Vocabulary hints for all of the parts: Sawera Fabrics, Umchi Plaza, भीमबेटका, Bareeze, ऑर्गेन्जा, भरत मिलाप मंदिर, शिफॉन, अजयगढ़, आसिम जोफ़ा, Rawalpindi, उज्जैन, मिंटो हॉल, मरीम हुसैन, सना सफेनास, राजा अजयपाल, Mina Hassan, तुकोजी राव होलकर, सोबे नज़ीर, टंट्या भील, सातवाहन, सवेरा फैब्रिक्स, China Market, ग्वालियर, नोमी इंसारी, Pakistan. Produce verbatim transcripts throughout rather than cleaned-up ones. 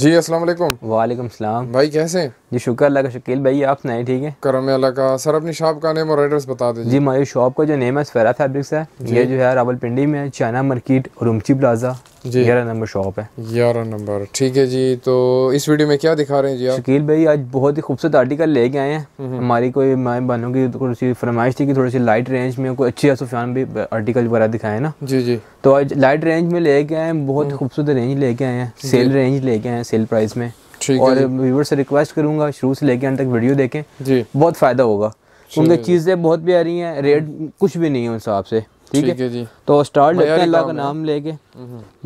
जी अस्सलाम वालेकुम। वालेकुम सलाम भाई, कैसे हैं जी? शुक्र अल्लाह का। शकील भाई आप सुनाए ठीक है? करम अल्लाह का। सर अपनी शॉप का नेम और एड्रेस बता दीजिए। जी हमारी शॉप का जो नेम है सवेरा फैब्रिक्स है। ये जो है रावलपिंडी में चाइना मार्केट और उमची प्लाजा ग्यारह नंबर शॉप है। ग्यारह नंबर ठीक है जी। तो इस वीडियो में क्या दिखा रहे हैं जी आप? शकील भाई आज बहुत ही खूबसूरत आर्टिकल लेके आए हैं। हमारी कोई माए बहनों की थोड़ी सी फरमाइश थी कि थोड़ी सी लाइट रेंज में कोई अच्छी सुफियान भी आर्टिकल वगैरह दिखाए ना। जी जी तो आज लाइट रेंज में लेके आए हैं, बहुत खूबसूरत रेंज लेके आए हैं, सेल रेंज लेके आए हैं, सेल प्राइस में। और व्यूअर्स से रिक्वेस्ट करूंगा शुरू से लेके अंत तक वीडियो देखें, बहुत फायदा होगा। उनकी चीजें बहुत प्यारी हैं, रेट कुछ भी नहीं है उस हिसाब से। ठीक है जी। तो स्टार्ट लेते हैं अल्लाह का नाम लेके,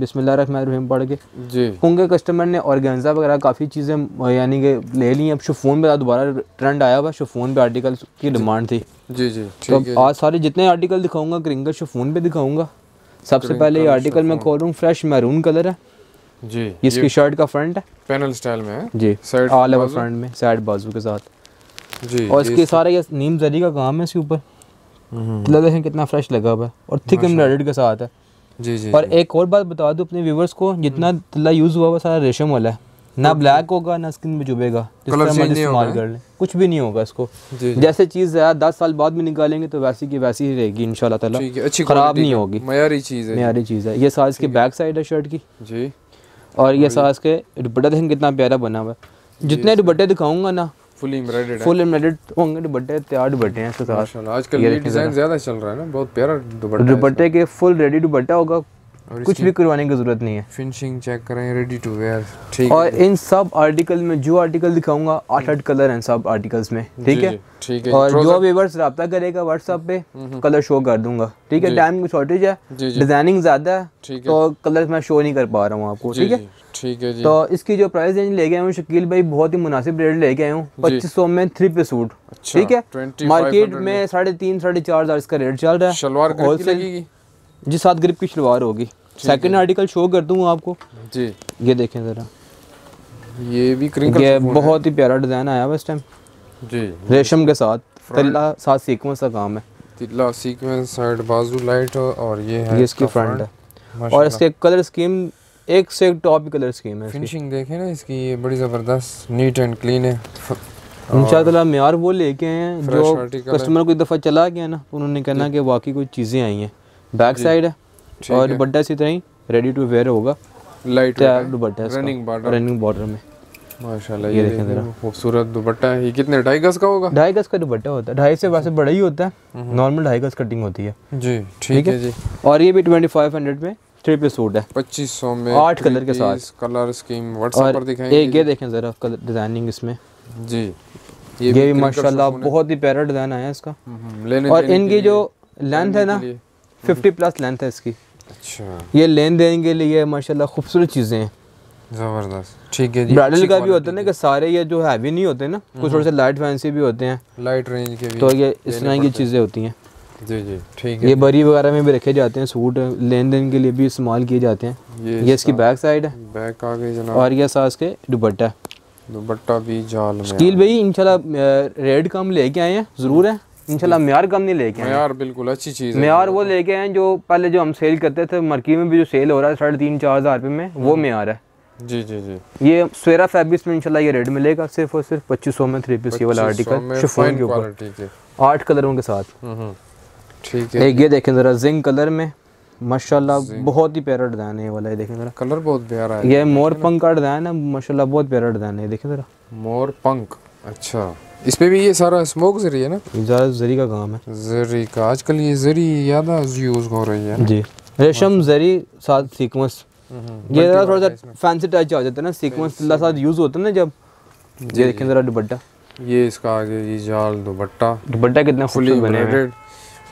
बिस्मिल्लाहिर्रहमानिर्रहीम पढ़ के जी। होंगे कस्टमर ने ऑर्गेन्जा वगैरह काफ़ी चीज़ें यानी कि ले ली हैं। अब शिफॉन पे दोबारा ट्रेंड आया हुआ, शिफॉन पे आर्टिकल की डिमांड थी। जी जी तो आज सारे जितने आर्टिकल दिखाऊंगा क्रिंगल शिफॉन पे दिखाऊंगा। सबसे पहले ये आर्टिकल मैं खोल रहा हूँ, फ्रेश मैरून कलर है जी। इसकी शर्ट का फ्रंट है पैनल स्टाइल में जी, ऑल ओवर फ्रंट में साइड बाजू के साथ जी। और इसके सारे ये नीम जरी का काम है इसके ऊपर, देखें कितना फ्रेश लगा हुआ है और थिक एम्ब्रॉयडर्ड के साथ है जी जी। और एक और बात बता दूं अपने व्यूवर्स को, जितना तल्ला यूज हुआ हुआ सारा रेशम वाला है, ना ब्लैक होगा ना स्किन में चुभेगा, कुछ भी नहीं होगा इसको। जैसे चीज है दस साल बाद भी निकालेंगे तो वैसी की वैसी ही रहेगी इंशाल्लाह ताला, खराब नहीं होगी। मयारी चीज है, मयारी चीज है। ये साइज के बैक साइड है शर्ट की जी। और ये साइज के दुपट्टा देखें कितना प्यारा बना हुआ है। जितने दुपट्टे दिखाऊंगा ना फुल एम्ब्रॉयडर्ड, फुल एम्ब्रॉयडर्ड होंगे दुपट्टे, तैयार दुपट्टे हैं इसके साथ। माशाल्लाह आजकल ये डिजाइन ज्यादा चल रहा है ना, बहुत प्यारा दुपट्टा। दुपट्टे के फुल रेडी दुपट्टा होगा, कुछ भी करवाने की जरूरत नहीं है। फिनिशिंग चेक करें, रेडी टू वेयर ठीक है। और इन सब आर्टिकल में जो आर्टिकल दिखाऊंगा आठ आठ कलर हैं सब आर्टिकल्स में ठीक है ठीक है। और जो व्यूअर्स राब्ता करेगा व्हाट्सएप पे कलर शो कर दूंगा ठीक है। टाइम की शॉर्टेज है, डिजाइनिंग ज्यादा है तो कलर मैं शो नहीं कर पा रहा हूँ आपको ठीक है ठीक है जी। तो इसकी जो प्राइस रेंज लेके आया हूँ शकील भाई, बहुत ही मुनासिब रेट लेके आया हूँ, पच्चीस सौ में थ्री पे सूट ठीक है। मार्केट में साढ़े तीन साढ़े चार हजार इसका रेट चल रहा है। होलसेल जी सात ग्रिप की शलवार होगी। सेकंड आर्टिकल शो कर दूंगा आपको जी। ये देखें जरा, ये भी क्रिंकल, ये बहुत ही प्यारा डिजाइन आया हुआ इस टाइम जी, रेशम के साथ, तिल्ला साथ सीक्वेंस का काम है, तिल्ला सीक्वेंस साइड बाजू लाइट। और ये है ये इसकी फ्रंट है। और इसके कलर स्कीम एक से एक टॉप कलर स्कीम है। फिनिशिंग देखें ना इसकी, ये बड़ी जबरदस्त नीट एंड क्लीन है। इंशाअल्लाह मेयार वो लेके आए हैं जो कस्टमर को एक दफा चला गया ना, उन्होंने कहना कि वाकई कोई चीजें आई हैं। बैक साइड है और दुपट्टा इसी तरह ही रेडी टू वेयर होगा, light dupatta running border, running border में। माशाल्लाह ये देखें जरा खूबसूरत दुपट्टा है। ये कितने ढाई गज का होगा? ढाई गज का दुपट्टा होता है, ढाई से वैसे बड़ा ही होता है, नॉर्मल ढाई गज कटिंग होती है जी ठीक है जी। और ये भी ट्वेंटी फाइव हंड्रेड में थ्री पीस सूट है, पच्चीस सौ में आठ कलर के साथ। कलर स्कीम व्हाट्सएप पर दिखाएंगे। ये देखें जरा कलर डिजाइनिंग इसमें जी, ये भी माशाल्लाह बहुत ही प्यारा डिजाइन आया इसका। और इनकी जो लेंथ है ना फिफ्टी प्लस लेंथ है इसकी। अच्छा ये लेन देन के लिए माशाल्लाह खूबसूरत चीज़ें हैं, ज़बरदस्त ठीक है जी। ब्राइडल का भी होता है ना कि सारे ये जो हैवी नहीं होते ना, कुछ थोड़े से लाइट फैंसी भी होते हैं, लाइट रेंज के भी, तो ये इस तरह की चीज़ें होती हैं जी जी ठीक है। ये बरी वगैरह में भी रखे जाते हैं सूट, लेन देन के लिए भी इस्तेमाल किए जाते हैं। ये इसकी बैक साइड है, बैक आ गई जनाब। और यह सास के दुपट्टा, दुपट्टा भी जाल में। शकील भाई इंशाल्लाह रेट कम लेके आए हैं, ज़रूर है इंशाल्लाह म्यार कम नहीं लेके आए हैं, बिल्कुल अच्छी चीज़ है। म्यार वो लेके आए हैं जो पहले जो हम सेल करते थे मार्केट में भी, जो सेल हो रहा है साढ़े तीन चार हज़ार रुपये में, वो म्यार है जी जी जी। ये सवेरा फैब्रिक्स में इंशाल्लाह ये रेट मिलेगा सिर्फ और सिर्फ पच्चीस सौ में थ्री पीस। ये वाला आर्टिकल शिफॉन के ऊपर आठ कलरों के साथ ठीक है। ये देखें ज़रा जिंक कलर में, माशाल्लाह बहुत ही प्यारा डिजाइन है ये वाला। ये देखें जरा कलर बहुत प्यारा है, ये मोर पंख का डिजाइन है, माशाल्लाह बहुत प्यारा डिजाइन है। देखें जरा मोर पंख, अच्छा इस पे भी ये सारा स्मोक जरी है ना, ज़्यादा जरी का काम है, जरी का। आजकल ये जरी ज़्यादा यूज़ हो रही है जी, रेशम जरी साथ सीक्वेंस, ये ज़रा थोड़ा सा फैंसी टच आ जाता है ना, सीक्वेंस साथ यूज़ होता है ना जब। ये देखें ज़रा दुपट्टा, ये इसका आगे ये जाल दुपट्टा, दुपट्टा कितना फुली बने हुए,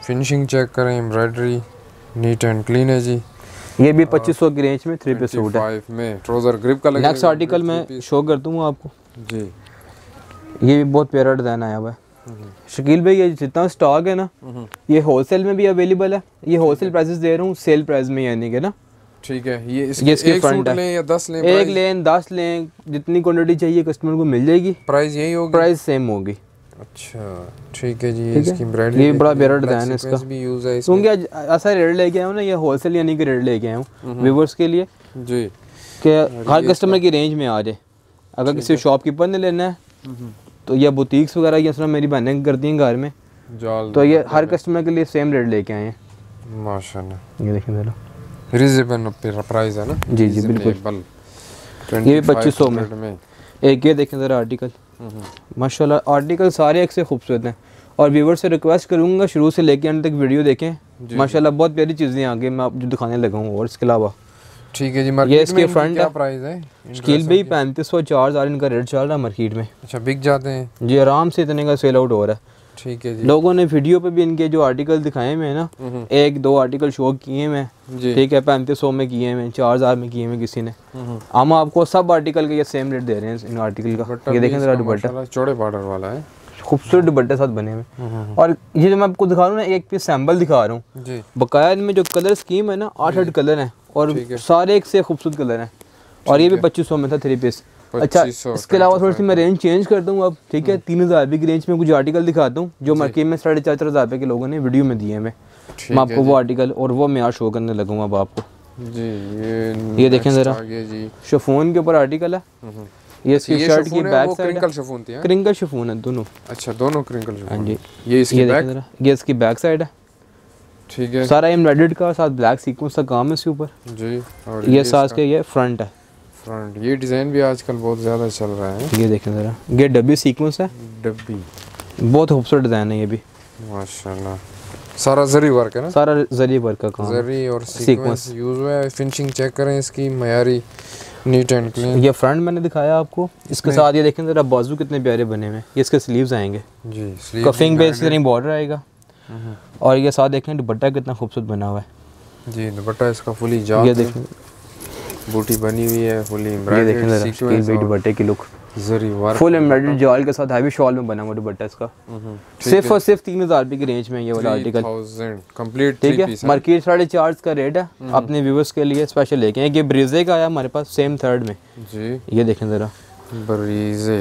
फिनिशिंग चेक करें, एम्ब्रॉयडरी नीट एंड क्लीन है जी। ये भी पच्चीस सौ की रेंज में थ्री पीस सूट है में, ट्राउजर ग्रिप का। नेक्स्ट आर्टिकल मैं शो कर दूँगा आपको जी। ये भी बहुत प्यारा डिज़ाइन आया हुआ है शकील भाई। ये जितना स्टॉक है ना ये होलसेल में भी अवेलेबल है, ये होलसेल प्राइसेस दे रहा हूँ, सेल प्राइस में यानी कि ना ठीक है। ये इसके, ये इसके एक सूट लें या दस लें, एक लें दस लें, जितनी क्वांटिटी चाहिए कस्टमर को मिल जाएगी। प्राइस यही होगी, प्राइस सेम होगी। अच्छा ठीक है जी। इसकी ब्रांड ये बड़ा प्यारा डिज़ाइन है इसका, क्योंकि ऐसा रेट लेके आया हूँ ना, ये होलसेल यानी कि रेट लेके आया हूँ व्यूअर्स के लिए जी। कि हर कस्टमर की रेंज में आ जाए। अगर किसी शॉपकीपर ने लेना है तो या बुटीक्स वगैरह, ये सब मेरी बहनें करती हैं घर में, तो ये हर कस्टमर के लिए सेम रेट लेके आए हैं माशाल्लाह। ये देखें जरा, रीजनेबल प्राइस है ना। जी जी बिल्कुल। ये भी पच्चीस सौ में। एक ये देखें ज़रा आर्टिकल, माशाल्लाह आर्टिकल सारे एक से खूबसूरत हैं। और व्यूवर से रिक्वेस्ट करूँगा शुरू से लेके अंत तक वीडियो देखें, माशाल्लाह बहुत प्यारी चीज़ें आगे मैं आप जो दिखाने लगा हूँ। और इसके अलावा ठीक है जी, ये इसके फ्रंट है, स्किल भी पैंतीस सौ चार हज़ार इनका रेट चल रहा है मार्केट में। अच्छा, बिक जाते हैं जी आराम से, इतने का सेल आउट हो रहा है। ठीक है जी। लोगों ने वीडियो पे भी इनके जो आर्टिकल दिखाए हुए हैं ना, एक दो आर्टिकल शो किए हैं, ठीक है, पैंतीस सौ में किए हैं, चार हज़ार में किए हैं किसी ने। हम आपको सब आर्टिकल के ये सेम रेट दे रहे हैं इन आर्टिकल का। ये देखें जरा दुपट्टा, चौड़े बॉर्डर वाला है, खूबसूरत दुपट्टे साथ बने हुए। और ये जो मैं आपको दिखा रहा हूँ ना, एक पीस सैम्पल दिखा रहा हूँ। बकाया इनमें जो कलर स्कीम है ना, आठ आठ कलर हैं और सारे एक से खूबसूरत कलर हैं। और ये भी पच्चीस सौ में था थ्री पीस। अच्छा, इसके अलावा थोड़ी सी मैं रेंज चेंज करता हूँ अब, ठीक है। तीन हज़ार रुपये की रेंज में कुछ आर्टिकल दिखाता हूँ जो मार्केट में साढ़े चार चार हज़ार रुपये के लोगों ने वीडियो में दिए हैं। मैं मैं आपको वो आर्टिकल और वो मैं आज शो करने लगाऊँ अब आपको। जी ये देखें ज़रा, शिफॉन के ऊपर आर्टिकल है। ये इसकी शर्ट की बैक साइड शिफॉन है, क्रिंकल शिफॉन है दोनों। अच्छा, दोनों क्रिंकल शिफॉन। जी ये देखें ज़रा, ये इसकी बैक साइड है, ठीक है। सारा एम्ब्रॉयडर्ड का साथ ब्लैक सीक्वेंस का काम है इसके ऊपर जी। और ये साथ के ये फ्रंट है, फ्रंट ये डिज़ाइन भी आजकल बहुत ज़्यादा चल रहा है। ये देखें ज़रा, ये डब्बी सीक्वेंस है, डब्बी बहुत खूबसूरत डिज़ाइन है। ये भी माशाल्लाह सारा जरी वर्क है ना, सारा जरी वर्क का काम, जरी और सीक्वेंस यूज़ हुआ है। फिनिशिंग चेक करें इसकी, मयारी नीट एंड क्लीन। ये फ्रंट मैंने दिखाया आपको, इसके साथ ये देखें ज़रा बाजू कितने प्यारे बने हुए हैं। ये इसके स्लीव्स आएंगे जी, कफिंग पे इसकी बॉर्डर आएगा। और ये साथ देखें दुपट्टा कितना खूबसूरत बना हुआ है जी, दुपट्टा इसका फुली जाम। ये देखें बूटी बनी हुई है फुली एम्ब्रॉयडरी सीक्वेंस के दुपट्टे की लुक, जरी वर्क फुल एम्ब्रॉयडरी जाल के साथ हैवी शॉल में बना हुआ दुपट्टा इसका। सिर्फ और सिर्फ तीन हज़ार रुपये की रेंज में ये वाला आर्टिकल कंप्लीट, ठीक है। मार्केट साढ़े चार का रेट है, अपने व्यूवर्स के लिए स्पेशल लेके हैं। ये ब्रीजे का आया हमारे पास सेम थर्ड में जी। ये देखें ज़रा ब्रीजे,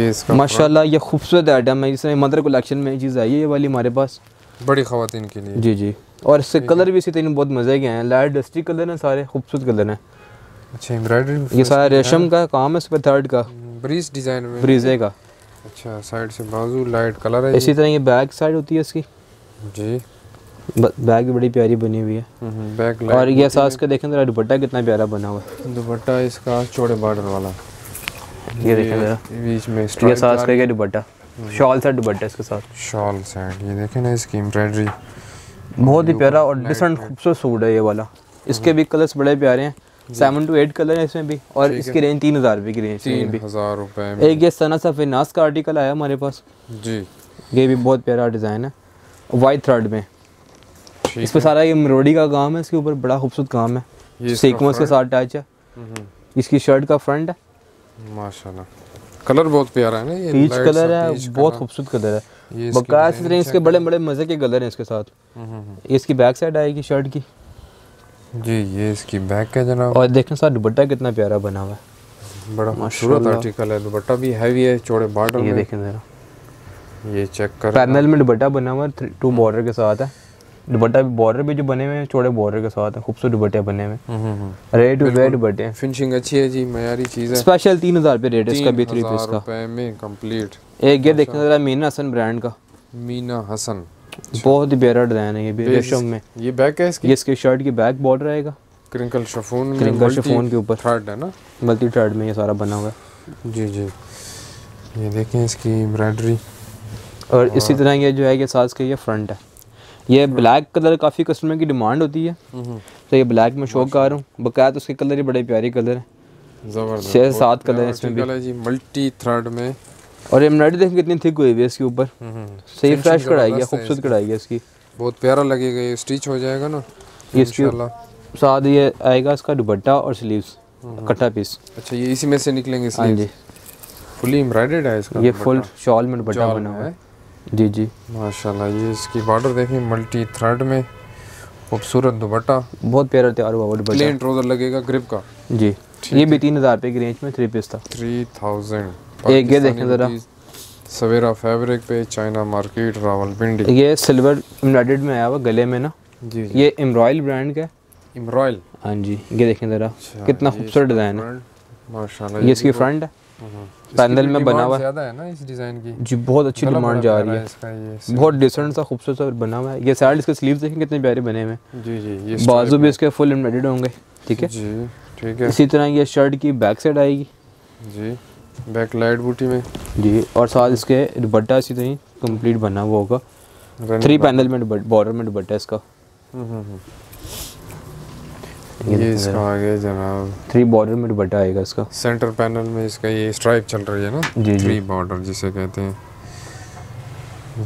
ये इसका माशाल्लाह ये खूबसूरत आइटम है। इसमें मदर कलेक्शन में चीज़ आई है ये वाली हमारे पास बड़ी ख़वातीन के लिए जी जी। और इससे कलर भी इसी तरह बहुत मज़े के हैं, लाइट डस्टी कलर हैं, सारे खूबसूरत कलर हैं। अच्छा एम्ब्रॉयडरी, ये सारा रेशम का काम है इस पर, थर्ड का ब्रीज डिज़ाइन में ब्रीजे का। अच्छा, साइड से बाजू लाइट कलर है। इसी तरह ये बैक साइड होती है इसकी जी, बैग बड़ी प्यारी बनी हुई है बैक। और ये सास का देखें दुपट्टा कितना प्यारा बना हुआ है, दुपट्टा इसका चौड़े बॉर्डर वाला। ये देखें जरा बीच में स्ट्राइप, ये सास का दुपट्टा शॉल सेट दुपट्टा इसके साथ शॉल सेट। ये देखें ना इसकी एम्ब्रॉयडरी, बहुत ही प्यारा और डिसेंट खूबसूरत सूट है ये वाला। इसके भी कलर्स बड़े प्यारे हैं, सेवन टू एट कलर है इसमें भी। और इसकी रेंज तीन हज़ार रुपये की रेंज, तीन हज़ार रुपये। एक ये सना सफेनास का आर्टिकल आया हमारे पास जी, ये भी बहुत प्यारा डिज़ाइन है वाइट थ्रेड में। इस पर सारा ये एम्ब्रॉयडरी का काम है, इसके ऊपर बड़ा खूबसूरत काम है, सीक्वेंस के साथ टच है। इसकी शर्ट का फ्रंट है माशाल्लाह, कलर बहुत प्यारा है ना, ये पीच कलर है, बहुत खूबसूरत कलर है। बकाया इस तरह इसके बड़े बड़े मज़े के कलर हैं इसके साथ। इसकी बैक साइड आएगी शर्ट की जी, ये इसकी बैक है जनाब। और देखें साथ दुपट्टा कितना प्यारा बना हुआ है, बड़ा खूबसूरत आर्टिकल है। दुपट्टा भी हैवी है, चौड़े बॉर्डर में। ये देखें जरा, ये चेक कर पैनल में दुपट्टा बना हुआ है, टू बॉर्डर के साथ है दुपट्टा, बॉर्डर भी जो बने हुए हैं चौड़े बॉर्डर के साथ है, खूबसूरत दुपट्टे बने हुए, रेड वेड दुपट्टे हैं, फिनिशिंग अच्छी है जी, मयारी चीज़ है। स्पेशल तीन हज़ार रुपये रेट है इसका भी, थ्री पीस का में कंप्लीट। एक ये देखना जरा मीना हसन ब्रांड का, मीना हसन बहुत ही प्यारा डिज़ाइन है। ये भी रेशम में, ये बैक है इसकी, इसकी शर्ट की बैक बॉर्डर आएगा, क्रिंकल शिफॉन, क्रिंकल शिफॉन के ऊपर थ्रेड है ना, मल्टी थ्रेड में ये सारा बना हुआ है जी जी। ये देखें इसकी एम्ब्रॉयडरी। और इसी तरह ये जो है कि साज के ये फ्रंट है, ये ब्लैक कलर काफ़ी कस्टमर की डिमांड होती है, तो ये ब्लैक में शौक कर रहा हूँ। बकाया तो उसके कलर ही बड़े प्यारे कलर हैं, छः सात कलर हैं इसमें भी, मल्टी थ्रेड में। और एम्ब्रॉयडरी देखिए कितनी थिक हुई है इसके ऊपर, सही फ्रेश कढ़ाई है, खूबसूरत कढ़ाई है इसकी, बहुत प्यारा लगेगा ये स्टिच हो जाएगा ना इसके साथ। ये आएगा इसका दुपट्टा और स्लीव्स इकट्ठा पीस। अच्छा, ये इसी में से निकलेंगे स्लीव्स, फुली एम्ब्रॉयडर्ड है इसका, ये फुल शॉल में दुपट्टा बना हुआ है जी जी माशाल्लाह। ये इसकी बॉर्डर देखिए मल्टी थ्रेड में, खूबसूरत दुपट्टा बहुत प्यारा तैयार हुआ, प्लेन ट्राउजर लगेगा ग्रिप का जी। ये भी तीन हज़ार रुपये की रेंज में थ्री पीस था, थ्री थाउजेंड। एक ये देखें ज़रा सवेरा फैब्रिक पे, चाइना मार्केट रावलपिंडी, ये सिल्वर एम्ब्रॉयडर्ड में आया हुआ गले में ना जी, ये एम्ब्रॉयल ब्रांड का इमराइल। हाँ जी, ये देखें जरा कितना खूबसूरत डिजाइन है माशाल्लाह। ये इसकी फ्रंट है, पैनल में बना हुआ है ना इस डिजाइन की जी, बहुत अच्छी डिमांड जा रही है, बहुत डिसेंट सा खूबसूरत सा बना हुआ है। ये साइड इसके स्लीव्स देखें कितने प्यारे बने हुए हैं जी जी, बाजू भी इसके फुल एम्ब्रॉयडर्ड होंगे ठीक है जी ठीक है। इसी तरह ये शर्ट की बैक साइड आएगी जी, बैक लाइट बूटी में जी, और साथ इसके दुपट्टा इसी तरह कंप्लीट बना हुआ होगा, थ्री पैनल में बॉर्डर में दुपट्टा इसका। ये इसका आगे जनाब थ्री बॉर्डर में दुपट्टा आएगा इसका, सेंटर पैनल में इसका ये स्ट्राइप चल रही है ना जी, थ्री बॉर्डर जिसे कहते हैं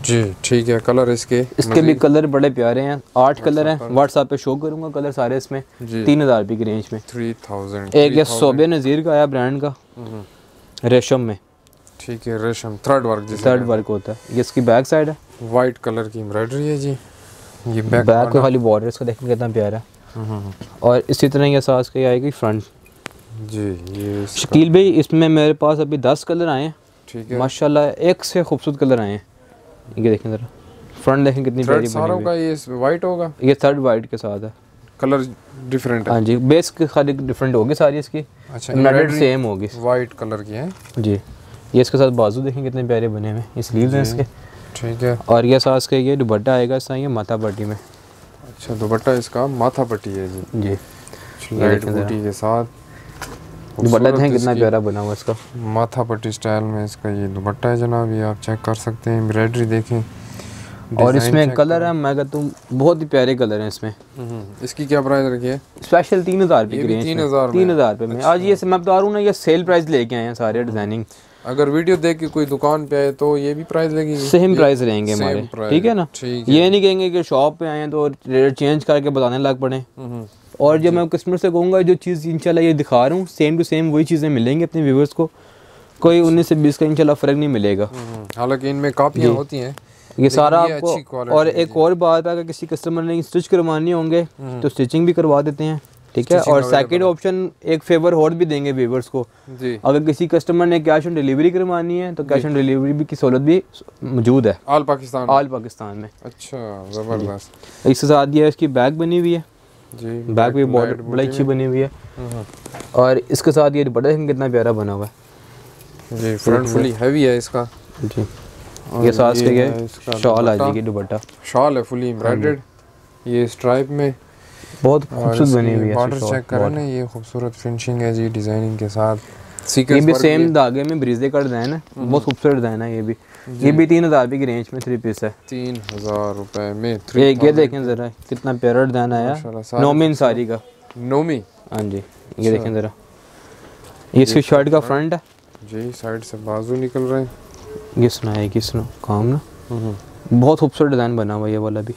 जी ठीक है। कलर इसके इसके भी कलर बड़े प्यारे हैं, आठ कलर हैं, व्हाट्सएप पे शो करूंगा कलर सारे इसमें तीन हज़ार रुपये की रेंज में। थ्री थाउजेंड एक ये सोबे नज़ीर का आया ब्रांड का, रेशम में ठीक है, रेशम थर्ड वर्क, थर्ड वर्क होता है। ये इसकी बैक साइड है, वाइट कलर की एम्ब्रॉयडरी है जी, ये बैक बैक खाली बॉर्डर इसका देखने कितना प्यारा है। और इसी तरह ये साज की आएगी फ्रंट जी। ये शकील भाई इसमें मेरे पास अभी दस कलर आए हैं ठीक है माशाल्लाह, एक से खूबसूरत कलर आए हैं। ये देखें जरा फ्रंट देखें कितनी प्यारी सारों का, ये वाइट होगा, ये थर्ड वाइट के साथ है, कलर डिफरेंट है हाँ जी, बेस खाली डिफरेंट होगी सारी इसकी, एम्ब्रॉयडरी सेम होगी, वाइट कलर की है जी। ये इसके साथ बाजू देखें कितने प्यारे बने हुए हैं, स्लीव्स हैं इसके ठीक है। और यह साज का ये दुपट्टा आएगा इस तरह माथा पट्टी में, अच्छा दुपट्टा इसका माथा पट्टी है जी जी, लाइट बूटी के साथ दुपट्टा है कितना प्यारा बना हुआ इसका, माथा पट्टी स्टाइल में इसका ये दुपट्टा है जनाब, ये आप चेक कर सकते हैं, एम्ब्रॉयडरी देखें और इसमें कलर है मैं कहता हूँ बहुत ही प्यारे कलर हैं इसमें। इसकी क्या प्राइस रखी है स्पेशल? तीन हज़ार रुपये, तीन हज़ार तीन हज़ार रुपये में आज ये मैं बता रहा हूँ ना, ये सेल प्राइस लेके आए हैं सारे डिजाइनिंग। अगर वीडियो देख के कोई दुकान पे आए तो ये भी प्राइस लगेगी, सेम प्राइस रहेंगे हमारे ठीक है ना, ये नहीं कहेंगे कि शॉप पे आए हैं तो रेट चेंज करके बताने लग पड़े। और जब मैं कस्टमर से कहूँगा जो चीज़ इंशाल्लाह ये दिखा रहा हूँ सेम टू सेम वही चीज़ें मिलेंगी अपने व्यूवर्स को, कोई उन्नीस से बीस का इंशाल्लाह फ़र्क नहीं मिलेगा, हालांकि इनमें कापियाँ होती हैं ये सारा आपको। और एक और बात है, अगर किसी कस्टमर ने स्टिच करवाने होंगे तो स्टिचिंग भी करवा देते हैं ठीक है। और सेकंड ऑप्शन एक फेवर और भी देंगे व्यूअर्स को जी, अगर किसी कस्टमर ने कैश ऑन डिलीवरी करवानी है तो कैश ऑन डिलीवरी भी की सहूलत भी मौजूद है आल पाकिस्तान आल पाकिस्तान में। अच्छा जबरदस्त। इसके साथ ये इसकी बैग बनी हुई है जी, बैग भी बॉर्डर बड़ी अच्छी बनी हुई है, और इसके साथ ये दुपट्टा कितना प्यारा बना हुआ है जी, फ्रंट फुली हैवी है इसका जी। ये साथ इसका शॉल आ जाएगी, दुपट्टा शॉल है फुली एम्ब्रॉयडर्ड, ये स्ट्राइप में बहुत खूबसूरत बनी हुई है, बॉर्डर चेक करें ना, ये खूबसूरत फिनिशिंग है जी डिजाइनिंग के साथ। ये भी सेम धागे में ब्रीजे का डिजाइन है, बहुत खूबसूरत डिजाइन है ये भी। ये भी तीन हज़ार रुपये की रेंज में थ्री पीस है, तीन हज़ार रुपये में थ्री। ये देखें जरा कितना प्यारा डिजाइन आया, नोमी इंसारी का, नोमी हाँ जी। ये देखें जरा ये इसकी शर्ट का फ्रंट है जी, साइड से बाजू निकल रहे हैं, ये सुनाए कि सुनो काम ना, बहुत खूबसूरत डिजाइन बना हुआ ये वाला भी।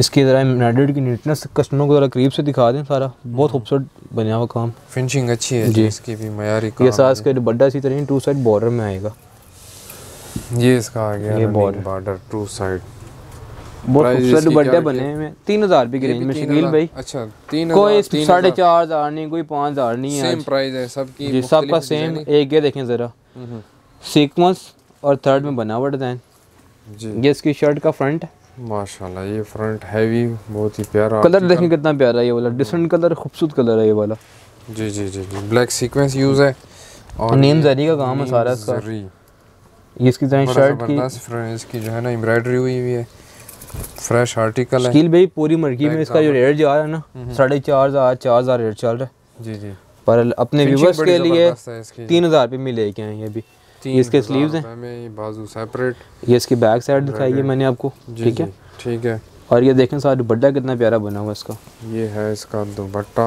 इसकी ज़रा एम्ब्रॉयडरी की नीटनेस कस्टमर को ज़रा करीब से दिखा दें, सारा बहुत खूबसूरत बना हुआ काम, फिनिशिंग अच्छी है जी, इसकी भी मयारी काम। ये सास का दुपट्टा इसी तरह टू साइड बॉर्डर में आएगा, ये इसका आ गया ये बॉर्डर टू साइड, बहुत खूबसूरत दुपट्टे बने हुए हैं। तीन हज़ार रुपये की रेंज में शकील भाई। अच्छा तीन, कोई साढ़े चार हज़ार नहीं, कोई पाँच हज़ार नहीं है, सेम प्राइस है सबकी, सबका सेम। एक ये देखें ज़रा सीक्वेंस और थर्ड में बना हुआ डिज़ाइन जी, ये इसकी शर्ट का फ्रंट माशाल्लाह, ये फ्रंट हैवी बहुत ही प्यारा, कलर देखें कितना प्यारा है ये वाला, डिसेंट कलर खूबसूरत कलर है ये वाला जी जी जी जी। ब्लैक सीक्वेंस यूज़ है और नीम जरी का काम है सारा इसका। ये इसकी तरह शर्ट की इसकी जो है ना एम्ब्रॉयडरी हुई हुई है, फ्रेश आर्टिकल है शकील भाई। पूरी मर्की में इसका जो रेट जा रहा है ना साढ़े चार हज़ार चार हज़ार रेट चल रहा है जी जी, पर अपने व्यूवर्स के लिए तीन हज़ार रुपये में लेके आए ये भी। इसके स्लीव्स हैं, बाजू सेपरेट। ये इसकी बैक साइड दिखाई है मैंने आपको ठीक है ठीक है। और ये देखें साथ दुपट्टा कितना प्यारा बना हुआ इसका, ये है इसका दुपट्टा,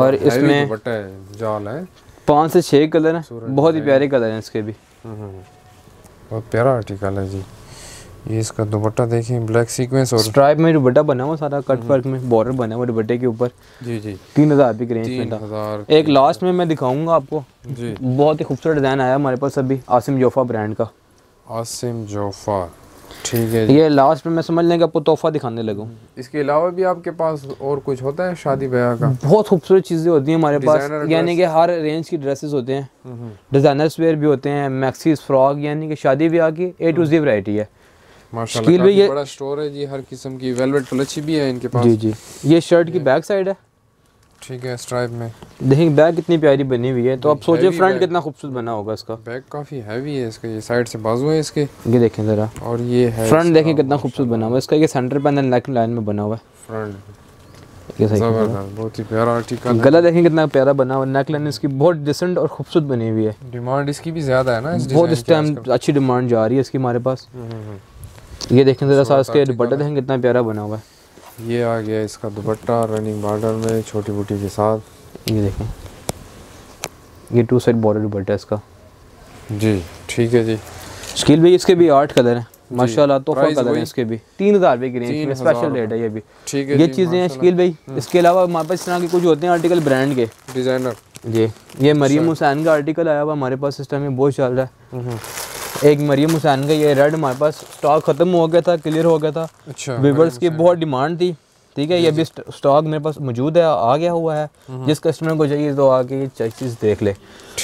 और इसमें जाल है, पाँच से छः कलर हैं, बहुत ही प्यारे कलर हैं इसके भी, बहुत प्यारा आर्टिकल है जी। ये इसका दुपट्टा देखें, ब्लैक सीक्वेंस और स्ट्राइप में दुपट्टा बना हुआ, सारा कट वर्क में बॉर्डर बना हुआ दुपट्टे के ऊपर जी जी। तीन हज़ार रुपये की रेंज में था। एक लास्ट में मैं दिखाऊंगा आपको जी, बहुत ही खूबसूरत डिज़ाइन आया हमारे पास अभी आसिम जोफ़ा ब्रांड का, आसिम जोफ़ा ठीक है। ये लास्ट में मैं समझ लें कि आपको तोहफा दिखाने लगूँ। इसके अलावा भी आपके पास और कुछ होता है शादी ब्याह का? बहुत खूबसूरत चीज़ें होती हैं हमारे पास, यानी कि हर रेंज की ड्रेसेस होते हैं, डिज़ाइनर्स वेयर भी होते हैं, मैक्सीज फ्रॉक, यानी कि शादी ब्याह की ए टू जी वैरायटी है। माशाल्लाह काफी बड़ा स्टोर है जी, हर किस्म की वेलवेट कलची भी है इनके पास। जी जी, ये शर्ट की बैक साइड है, ठीक है, स्ट्राइप में देखिए बैक कितनी प्यारी बनी हुई है। तो आप सोचिए फ्रंट कितना खूबसूरत बना होगा इसका। बैक काफी हैवी है इसका, ये साइड से बाजू है इसके, ये देखें जरा, और ये है फ्रंट, देखें कितना खूबसूरत बना हुआ है इसका। ये सेंटर पैनल नेक लाइन में बना हुआ है फ्रंट, जबरदस्त, बहुत ही प्यारा आर्टिकल। गला देखें कितना प्यारा बना हुआ, नेक लाइन इसकी बहुत डिसेंट और खूबसूरत बनी हुई है। डिमांड इसकी भी ज्यादा है ना इस डिजाइन की, बहुत इस टाइम अच्छी डिमांड जा रही है इसकी हमारे पास। ये देखें जरा सास के दुपट्टा देखें कितना प्यारा बना हुआ है। ये आ गया इसका दुपट्टा रनिंग बॉर्डर में छोटी बूटी के साथ, ये देखें ये टू साइड बॉर्डर दुपट्टा इसका। जी ठीक है जी। स्किल भी इसके भी आठ कलर है माशाल्लाह, तो कलर है इसके भी तीन हज़ार रुपये की रेंज में, स्पेशल रेट है ये भी। ठीक है, ये चीज़ें हैं शकील भाई। इसके अलावा हमारे पास इस तरह के कुछ होते हैं आर्टिकल ब्रांड के, डिज़ाइनर। जी, ये मरीम हुसैन का आर्टिकल आया हुआ हमारे पास इस टाइम में, बहुत चल रहा है। एक मरीम हुसैन का ये रेड हमारे पास स्टॉक ख़त्म हो गया था, क्लियर हो गया था, अच्छा वीवर्स की बहुत डिमांड थी। ठीक है, ये भी स्टॉक मेरे पास मौजूद है, आ गया हुआ है, जिस कस्टमर को चाहिए तो आके ये चीज़ देख ले।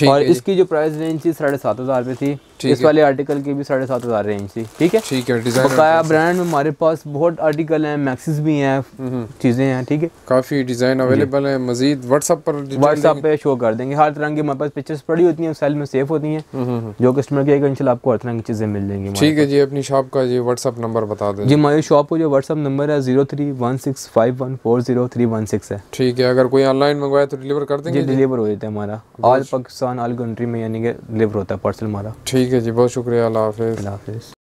और इसकी जो प्राइस रेंज थी साढ़े सात हज़ार रुपये थी, इस वाले आर्टिकल की भी साढ़े सात हज़ार रेंज थी। ठीक है, ठीक है। बकाया ब्रांड में हमारे पास बहुत आर्टिकल हैं, मैक्सिस भी हैं, चीज़ें हैं। ठीक है, काफ़ी डिज़ाइन अवेलेबल है। मजीद व्हाट्सअप पर व्हाट्सअप पे शो कर देंगे, हर तरह की हमारे पास पिक्चर्स पड़ी होती हैं, सेल में सेफ होती हैं, जो कस्टमर के इंशाल्लाह आपको हर तरह की चीज़ें मिल जाएंगी। ठीक है जी, अपनी शॉप का जी व्हाट्सअप नंबर बता दें। जी, हमारी शॉप का जो व्हाट्सअप नंबर है zero three one six five one four zero three one six है। ठीक है, अगर कोई ऑनलाइन मंगवाया तो डिलीवर कर देंगे, डिलीवर हो जाता है हमारा ऑल पाकिस्तान, ऑल कंट्री में यानी कि डिलीवर होता है पार्सल हमारा। ठीक है जी, बहुत शुक्रिया, अल्लाह हाफिज़।